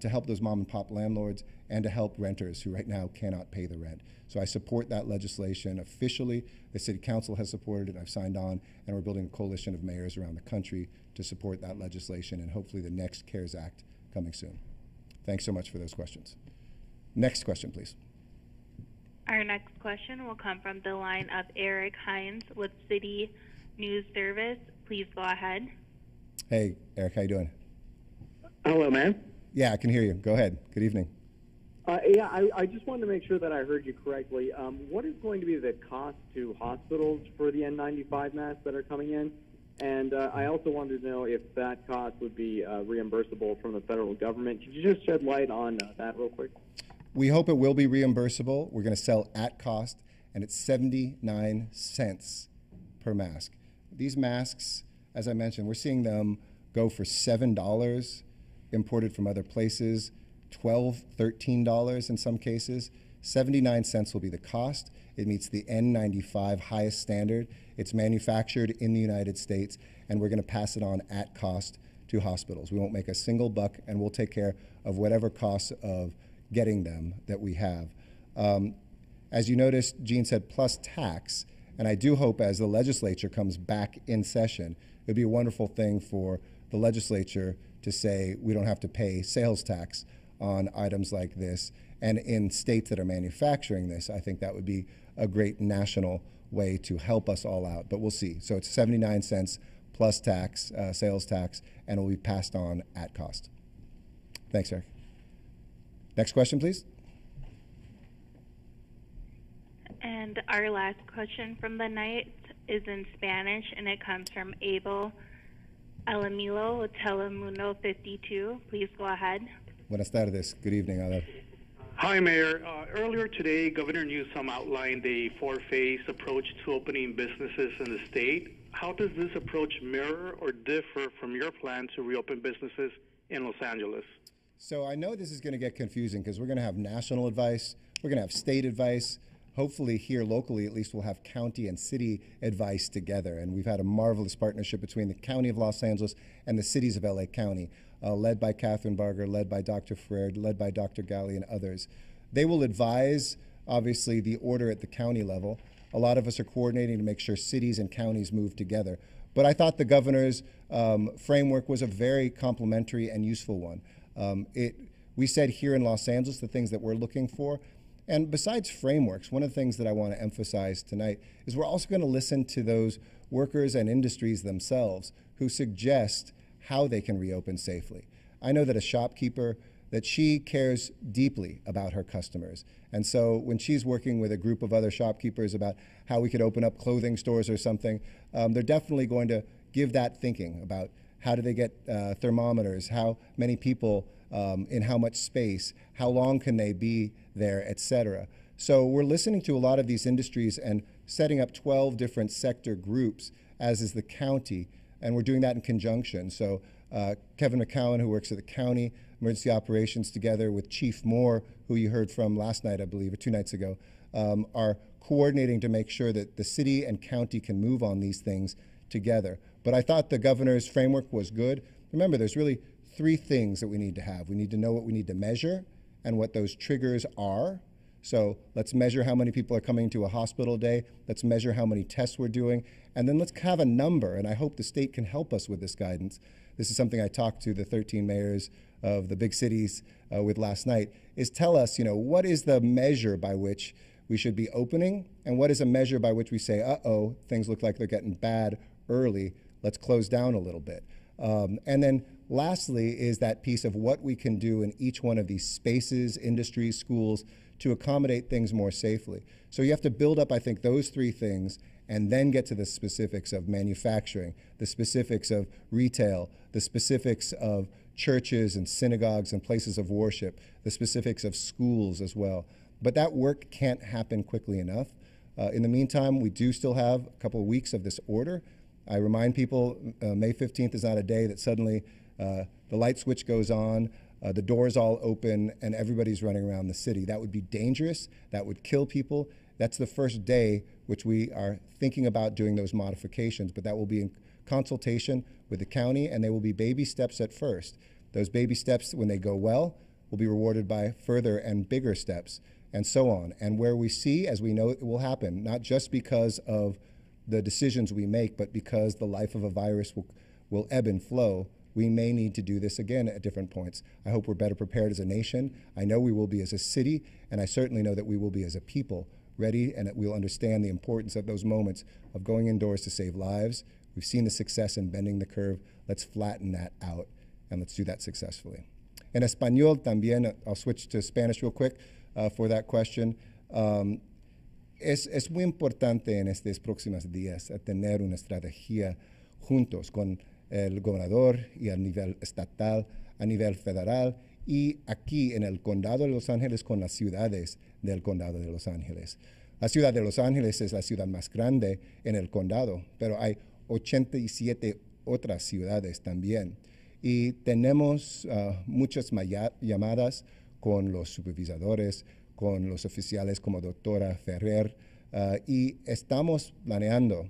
to help those mom and pop landlords and to help renters who right now cannot pay the rent. So I support that legislation officially. The City Council has supported it, I've signed on, and we're building a coalition of mayors around the country to support that legislation and hopefully the next CARES Act coming soon. Thanks so much for those questions. Next question, please. Our next question will come from the line of Eric Hines with City News Service. Please go ahead. Hey, Eric, how you doing? Hello, man. Yeah, I can hear you. Go ahead. Good evening. Yeah, I just wanted to make sure that I heard you correctly. What is going to be the cost to hospitals for the N95 masks that are coming in? And I also wanted to know if that cost would be reimbursable from the federal government. Could you just shed light on that real quick? We hope it will be reimbursable. We're going to sell at cost, and it's 79 cents per mask. These masks, as I mentioned, we're seeing them go for $7, imported from other places, $12, $13 in some cases. 79 cents will be the cost. It meets the N95 highest standard. It's manufactured in the United States, and we're going to pass it on at cost to hospitals. We won't make a single buck, and we'll take care of whatever costs of getting them that we have. As you noticed, Gene said plus tax, and I do hope as the legislature comes back in session, it would be a wonderful thing for the legislature to say we don't have to pay sales tax on items like this. And in states that are manufacturing this, I think that would be a great national way to help us all out, but we'll see. So it's 79 cents plus tax, sales tax, and it will be passed on at cost. Thanks, Eric. Next question, please. And our last question from the night is in Spanish, and it comes from Abel Alamilo with Telemundo 52. Please go ahead. Buenas tardes. Good evening, Abel. Hi, Mayor. Earlier today, Governor Newsom outlined a four-phase approach to opening businesses in the state. How does this approach mirror or differ from your plan to reopen businesses in Los Angeles? So I know this is going to get confusing because we're going to have national advice, we're going to have state advice. Hopefully here locally, at least, we'll have county and city advice together. And we've had a marvelous partnership between the County of Los Angeles and the cities of LA County, led by Catherine Barger, led by Dr. Ferrer, led by Dr. Galley and others. They will advise, obviously, the order at the county level. A lot of us are coordinating to make sure cities and counties move together. But I thought the governor's framework was a very complementary and useful one. We said here in Los Angeles the things that we're looking for. And besides frameworks, one of the things that I want to emphasize tonight is we're also going to listen to those workers and industries themselves who suggest how they can reopen safely. I know that a shopkeeper, that she cares deeply about her customers. And so when she's working with a group of other shopkeepers about how we could open up clothing stores or something, they're definitely going to give that thinking about how do they get thermometers, how many people in how much space, how long can they be there, et cetera. So we're listening to a lot of these industries and setting up 12 different sector groups, as is the county, and we're doing that in conjunction. So Kevin McCowan, who works at the county, emergency operations, together with Chief Moore, who you heard from last night, I believe, or 2 nights ago, are coordinating to make sure that the city and county can move on these things together. But I thought the governor's framework was good. Remember, there's really 3 things that we need to have. We need to know what we need to measure and what those triggers are. So let's measure how many people are coming to a hospital a day. Let's measure how many tests we're doing. And then let's have a number, and I hope the state can help us with this guidance. This is something I talked to the 13 mayors of the big cities with last night, is tell us, you know, what is the measure by which we should be opening, and what is a measure by which we say, uh-oh, things look like they're getting bad early, let's close down a little bit. And then lastly is that piece of what we can do in each one of these spaces, industries, schools, to accommodate things more safely. So you have to build up, I think, those 3 things, and then get to the specifics of manufacturing, the specifics of retail, the specifics of churches and synagogues and places of worship, the specifics of schools as well. But that work can't happen quickly enough. In the meantime, we do still have a couple of weeks of this order. I remind people May 15th is not a day that suddenly the light switch goes on, the doors all open, and everybody's running around the city. That would be dangerous. That would kill people. That's the first day which we are thinking about doing those modifications, but that will be in consultation with the county, and they will be baby steps at first. Those baby steps, when they go well, will be rewarded by further and bigger steps, and so on. And where we see, as we know it will happen, not just because of the decisions we make, but because the life of a virus will ebb and flow, we may need to do this again at different points. I hope we're better prepared as a nation. I know we will be as a city, and I certainly know that we will be as a people ready, and that we'll understand the importance of those moments of going indoors to save lives. We've seen the success in bending the curve. Let's flatten that out, and let's do that successfully. En español también, I'll switch to Spanish real quick for that question. Es muy importante en estos próximos días tener una estrategia juntos con el gobernador y a nivel estatal, a nivel federal, y aquí en el condado de Los Ángeles con las ciudades del condado de Los Ángeles. La ciudad de Los Ángeles es la ciudad más grande en el condado, pero hay 87 otras ciudades también. Y tenemos muchas llamadas con los supervisores, con los oficiales como Dra. Ferrer, y estamos planeando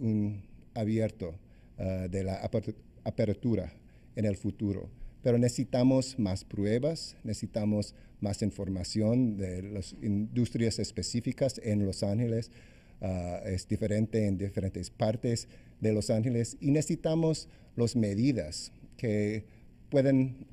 un abierto de la apertura en el futuro. Pero necesitamos más pruebas, necesitamos más información de las industrias específicas en Los Ángeles. Es diferente en diferentes partes de Los Ángeles, y necesitamos las medidas que pueden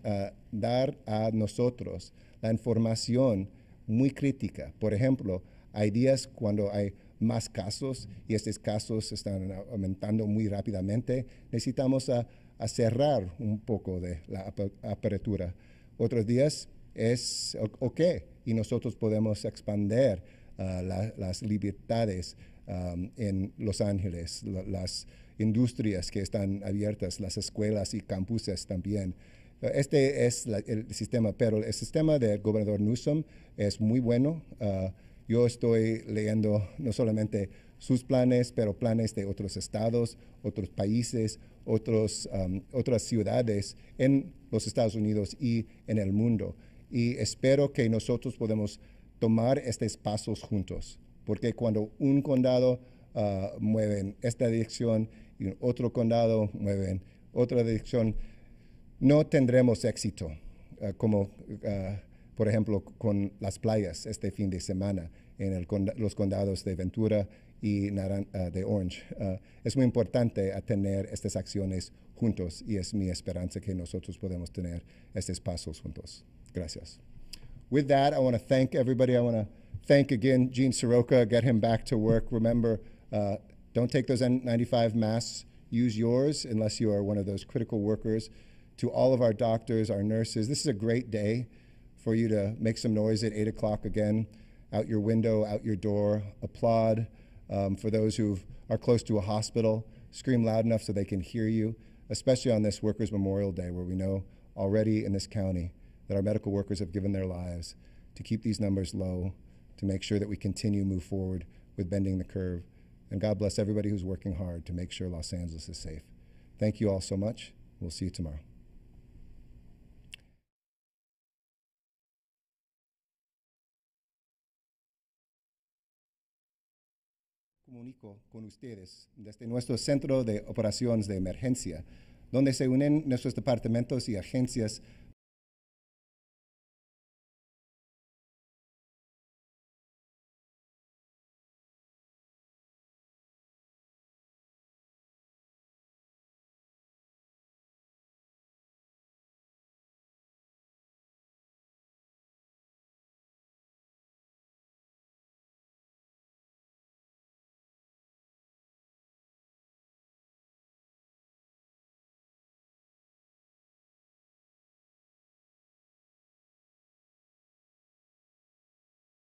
dar a nosotros la información muy crítica. Por ejemplo, hay días cuando hay más casos y estos casos están aumentando muy rápidamente. Necesitamos a cerrar un poco de la apertura. Otros días es ok, y nosotros podemos expandir las libertades en Los Ángeles, las industrias que están abiertas, las escuelas y campuses también. Este es el sistema, pero el sistema del gobernador Newsom es muy bueno. Yo estoy leyendo no solamente sus planes, pero planes de otros estados, otros países, otras ciudades en los Estados Unidos y en el mundo. Y espero que nosotros podamos tomar estos pasos juntos, porque cuando un condado mueve en esta dirección y otro condado mueve en otra dirección, no tendremos éxito, como por ejemplo con las playas este fin de semana en los condados de Ventura y de Orange. Es muy importante tener estas acciones juntos, y es mi esperanza que nosotros podemos tener estos pasos juntos. Gracias. With that, I want to thank everybody. I want to thank again Gene Seroka, get him back to work. Remember, don't take those N95 masks. use yours unless you are one of those critical workers. To all of our doctors, our nurses, this is a great day for you to make some noise at 8 o'clock again, out your window, out your door, applaud for those who are close to a hospital, scream loud enough so they can hear you, especially on this Workers' Memorial Day, where we know already in this county that our medical workers have given their lives to keep these numbers low, to make sure that we continue to move forward with bending the curve. And God bless everybody who's working hard to make sure Los Angeles is safe. Thank you all so much. We'll see you tomorrow. Comunico con ustedes desde nuestro Centro de Operaciones de Emergencia, donde se unen nuestros departamentos y agencias